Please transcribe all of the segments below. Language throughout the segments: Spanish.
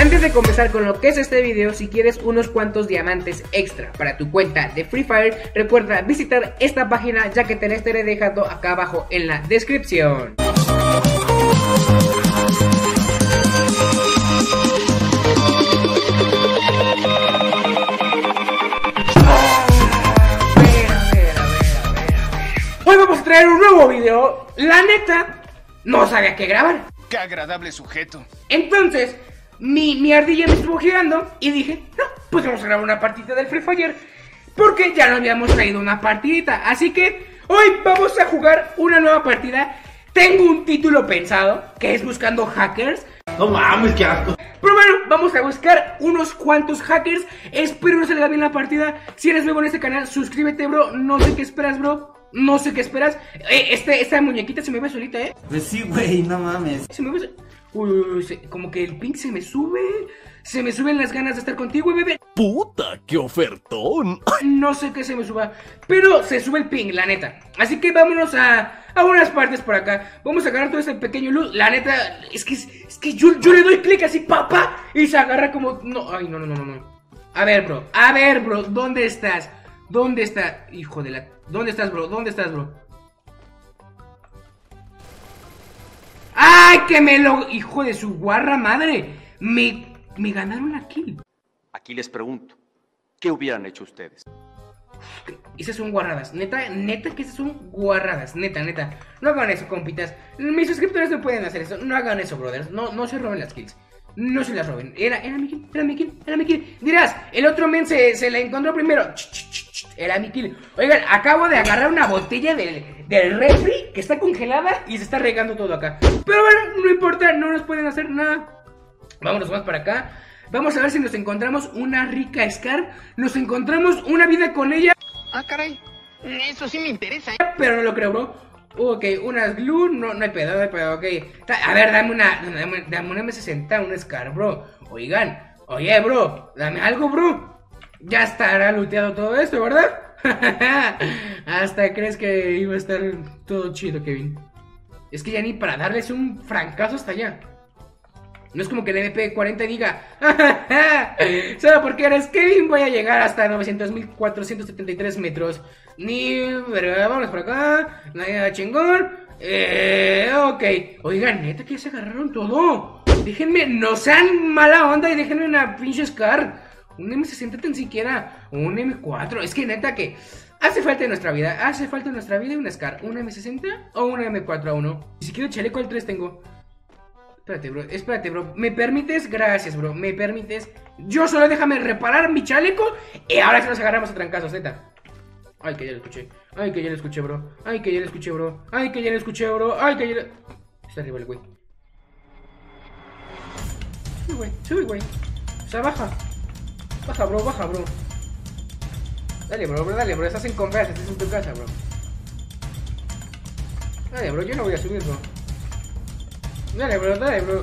Antes de comenzar con lo que es este video, si quieres unos cuantos diamantes extra para tu cuenta de Free Fire, recuerda visitar esta página, ya que te la estaré dejando acá abajo en la descripción. Hoy vamos a traer un nuevo video. La neta, no sabía qué grabar. Qué agradable sujeto. Entonces, mi ardilla me estuvo girando y dije, no, pues vamos a grabar una partida del Free Fire, porque ya no habíamos traído una partidita. Así que hoy vamos a jugar una nueva partida. Tengo un título pensado, que es buscando hackers. No mames, qué asco. Pero bueno, vamos a buscar unos cuantos hackers. Espero no salga bien la partida. Si eres nuevo en este canal, suscríbete, bro. No sé qué esperas, bro. No sé qué esperas. Esta muñequita se me ve solita, Pues sí, güey, no mames. Se me ve... Uy, como que el pink se me sube. Se me suben las ganas de estar contigo, bebé. Puta, qué ofertón. No sé qué se me suba, pero se sube el ping, la neta. Así que vámonos a unas partes por acá. Vamos a agarrar todo este pequeño loot. La neta, es que yo le doy clic así, papá, y se agarra como... No, ay, no. A ver, bro, ¿dónde estás? ¿Dónde está? Hijo de la... ¿Dónde estás, bro? ¡Ay, que me lo... Hijo de su guarra madre! Me ganaron la kill. Aquí les pregunto, ¿qué hubieran hecho ustedes? Esas son guarradas, neta que esas son guarradas, neta. No hagan eso, compitas. Mis suscriptores no pueden hacer eso, no hagan eso, brothers. No se roben las kills. No se las roben. Era mi kill. Dirás, el otro men se la encontró primero. Era mi kill. Oigan, acabo de agarrar una botella del refri que está congelada y se está regando todo acá. Pero bueno, no importa, no nos pueden hacer nada. Vámonos más para acá. Vamos a ver si nos encontramos una rica Scar. Nos encontramos una vida con ella. Ah, caray, eso sí me interesa, Pero no lo creo, bro. Ok, unas glue, no hay pedo, ok. A ver, dame una M60, una Scar, bro. Oigan, oye, bro, dame algo, bro. Ya estará looteado todo esto, ¿verdad? Hasta crees que iba a estar todo chido, Kevin. Es que ya ni para darles un francazo hasta allá. No es como que el MP40 diga, solo porque eres Kevin voy a llegar hasta 900.473 metros. Ni... Pero vámonos por acá. Nada chingón. Ok. Oigan, neta que ya se agarraron todo. Déjenme, no sean mala onda y déjenme una pinche Scar. Un M60 tan siquiera. Un M4. Es que neta que hace falta en nuestra vida. Hace falta en nuestra vida una Scar. Una M60 o una M4A1. Ni siquiera chaleco al 3 tengo. Espérate, bro. ¿Me permites? Gracias, bro. ¿Me permites? Yo solo déjame reparar mi chaleco y ahora se nos agarramos a trancazos, neta. Ay, que ya lo escuché, bro. Está arriba el güey. Sube, güey. O sea, baja. Baja, bro. Dale, bro. Estás en conversa, estás en tu casa, bro. Dale, bro. Yo no voy a subir, bro. Dale, bro.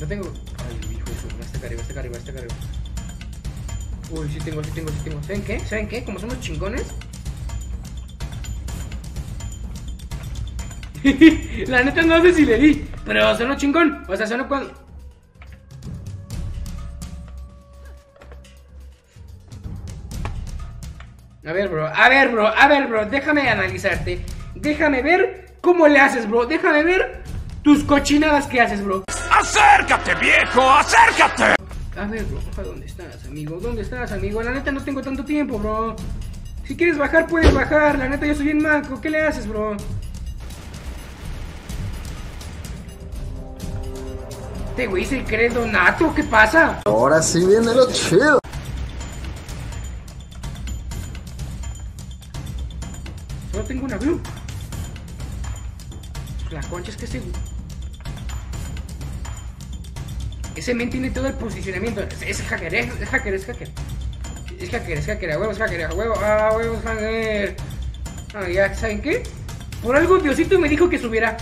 No tengo... Ay, hijo de su... Está acá arriba. Uy, sí tengo. ¿Saben qué? Como somos chingones. La neta no sé si le di, pero sonó chingón. O sea, sonó cuando... A ver, bro. Déjame analizarte. Déjame ver cómo le haces, bro. Déjame ver tus cochinadas que haces, bro. ¡Acércate, viejo! ¡Acércate! A ver, bro, ¿dónde estás, amigo? La neta no tengo tanto tiempo, bro. Si quieres bajar, puedes bajar. La neta, yo soy bien manco. ¿Qué le haces, bro? Te güey, ¿se cree Donato? ¿Qué pasa? Ahora sí viene lo chido. Solo tengo una blue. La concha es que se... Ese men tiene todo el posicionamiento. Es hacker, a huevos hacker. Ah, ya, ¿saben qué? Por algo Diosito me dijo que subiera.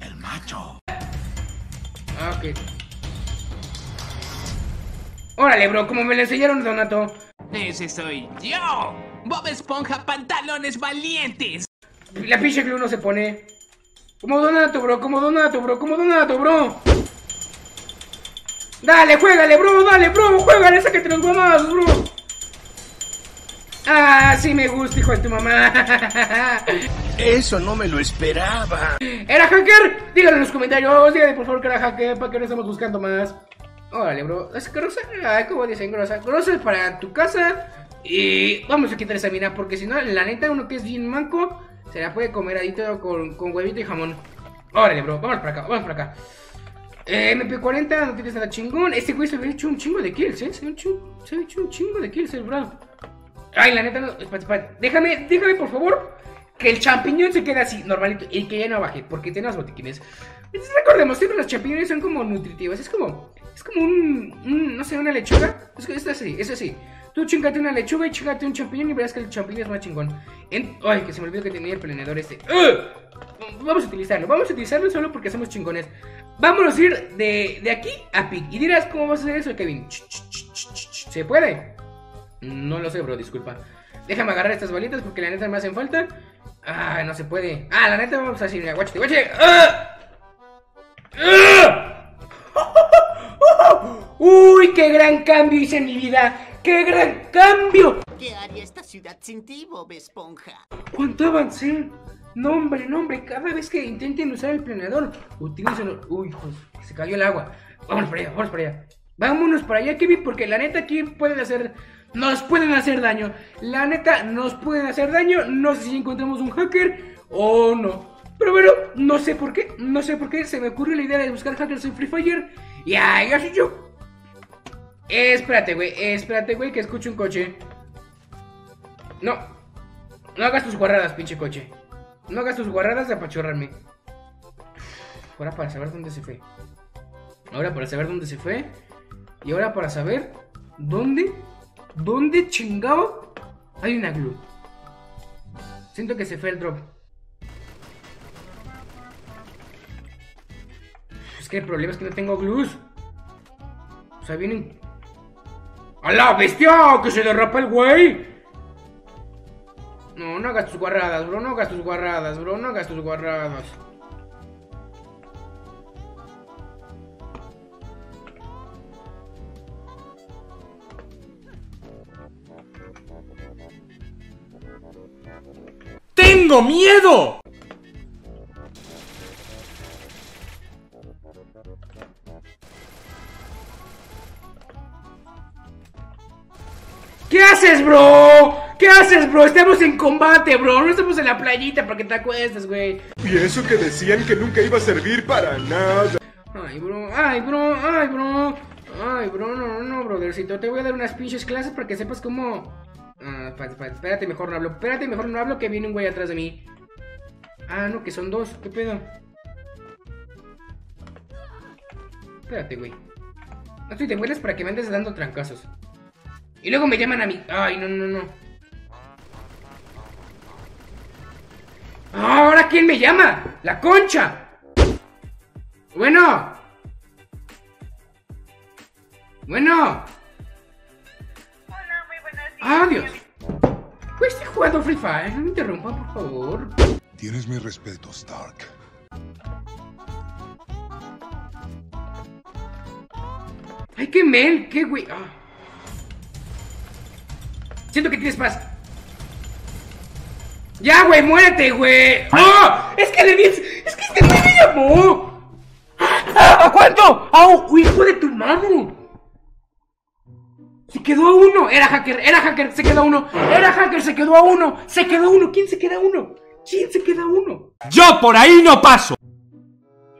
El macho. Ok. Órale, bro, como me lo enseñaron, Donato. Ese soy yo, Bob Esponja Pantalones Valientes. La pinche club no se pone. Como Donato, bro. Dale, juégale, bro. Juégale, sáquete los guamazos, bro. Ah, sí me gusta, hijo de tu mamá. Eso no me lo esperaba. ¿Era hacker? Díganlo en los comentarios. Díganle, por favor, que era hacker, para que no estamos buscando más. Órale, bro. Es grosa, como dicen, grosa. Grosa para tu casa. Y vamos a quitar esa mina, porque si no, la neta, uno que es bien manco se la puede comer adito con huevito y jamón. Órale, bro, vamos para acá. MP40, no tienes nada chingón. Este güey se había hecho un chingo de kills, se había hecho un chingo de kills el bro. Ay, la neta, no, espérate. Déjame por favor, que el champiñón se quede así, normalito, y que ya no baje, porque tiene los botiquines. Entonces, recordemos que los champiñones son como nutritivos, es como un no sé, una lechuga. Es así. Tú chingate una lechuga y chingate un champiñón y verás que el champiñón es más chingón. Ay, que se me olvidó que tenía el planeador este. Vamos a utilizarlo solo porque somos chingones. Vámonos a ir de aquí a Pig. Y dirás, ¿cómo vas a hacer eso, Kevin? ¿Se puede? No lo sé, bro, disculpa. Déjame agarrar estas balitas porque la neta me hacen falta. Ah, no se puede. Ah, la neta vamos a decir, mira, guáchate. Uy, qué gran cambio hice en mi vida. ¡Qué gran cambio! ¿Qué haría esta ciudad sin ti, Bob Esponja? ¿Cuánto avancé? No, hombre, cada vez que intenten usar el planeador, utilicen... Uy, pues, se cayó el agua. Vámonos para allá. Vámonos para allá, Kevin, porque la neta aquí pueden hacer... Nos pueden hacer daño. La neta, nos pueden hacer daño. No sé si encontramos un hacker o no. Pero bueno, no sé por qué se me ocurrió la idea de buscar hackers en Free Fire. Y ahí así yo... Espérate, güey, que escucho un coche. No hagas tus guarradas, pinche coche. No hagas tus guarradas de apachurrarme. Ahora para saber dónde se fue. Y ahora para saber dónde chingado hay una glue. Siento que se fue el drop. Es que el problema es que no tengo glues. O sea, vienen... ¡A la bestia! ¡Que se derrapa el güey! No hagas tus guarradas, bro. ¡Tengo miedo! ¿Qué haces, bro? Estamos en combate, bro. No estamos en la playita para que te acuestes, güey. Y eso que decían que nunca iba a servir para nada. Ay, bro. No, brothercito. Te voy a dar unas pinches clases para que sepas cómo... Espérate, mejor no hablo, que viene un güey atrás de mí. Ah, no, que son dos. ¿Qué pedo? Espérate, güey. No te vuelves para que me andes dando trancazos. Y luego me llaman a mí. Ay, no. ¿Ahora quién me llama? ¡La concha! Bueno. Hola, muy buenos días. Adiós. Pues estoy jugando Free Fire. No me interrumpa, por favor. Tienes mi respeto, Stark. Ay, qué mel, qué güey. Oh. Siento que tienes paz. Ya, güey, muérete, güey. ¡Oh! Es que este güey me llamó. ¿A cuánto? ¡Au! ¡Hijo de tu madre! Se quedó a uno. Era hacker, se quedó a uno. Era hacker, se quedó a uno. ¿Quién se queda a uno? ¡Yo por ahí no paso!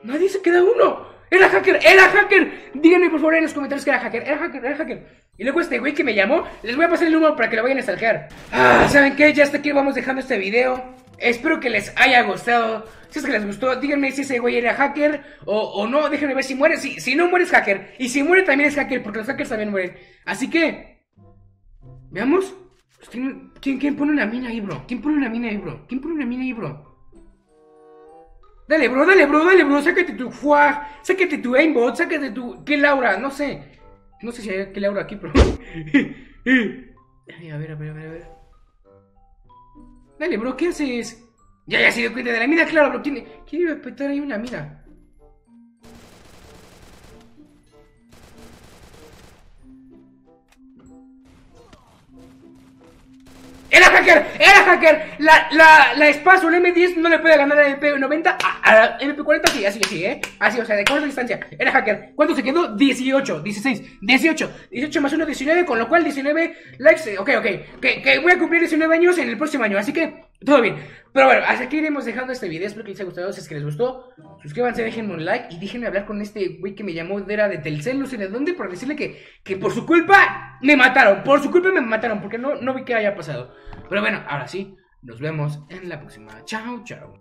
Nadie se queda a uno. Era hacker. Díganme por favor en los comentarios que era hacker. Y luego este güey que me llamó, les voy a pasar el número para que lo vayan a stalkear. ¿Saben qué? Ya hasta aquí vamos dejando este video. Espero que les haya gustado. Si es que les gustó, díganme si ese güey era hacker o no. Déjenme ver si muere. Si no muere es hacker. Y si muere también es hacker, porque los hackers también mueren. Así que... Veamos. ¿Quién pone una mina ahí, bro? Dale, bro. Sácate tu fuag. Sácate tu aimbot. Sácate tu... ¿Qué Laura? No sé si hay que Laura aquí, pero... Ay, a ver. Dale, bro, ¿qué haces? Ya se dio cuenta de la mina, claro, lo obtiene. Quiero respetar ahí una mina. ¡Era hacker! ¡Era hacker! La espacio, el M10 no le puede ganar al MP90 a la MP40, sí, así, así, o sea, de corta distancia. Era hacker. ¿Cuánto se quedó? 18, 16, 18, 18 más 1, 19, con lo cual 19 likes. Ok, que voy a cumplir 19 años en el próximo año, así que todo bien. Pero bueno, hasta aquí iremos dejando este video. Espero que les haya gustado. Si es que les gustó, suscríbanse, déjenme un like y déjenme hablar con este güey que me llamó, era de Telcel, no sé de dónde, para decirle que por su culpa me mataron. Por su culpa me mataron, porque no vi que haya pasado. Pero bueno, ahora sí, nos vemos en la próxima. Chao, chao.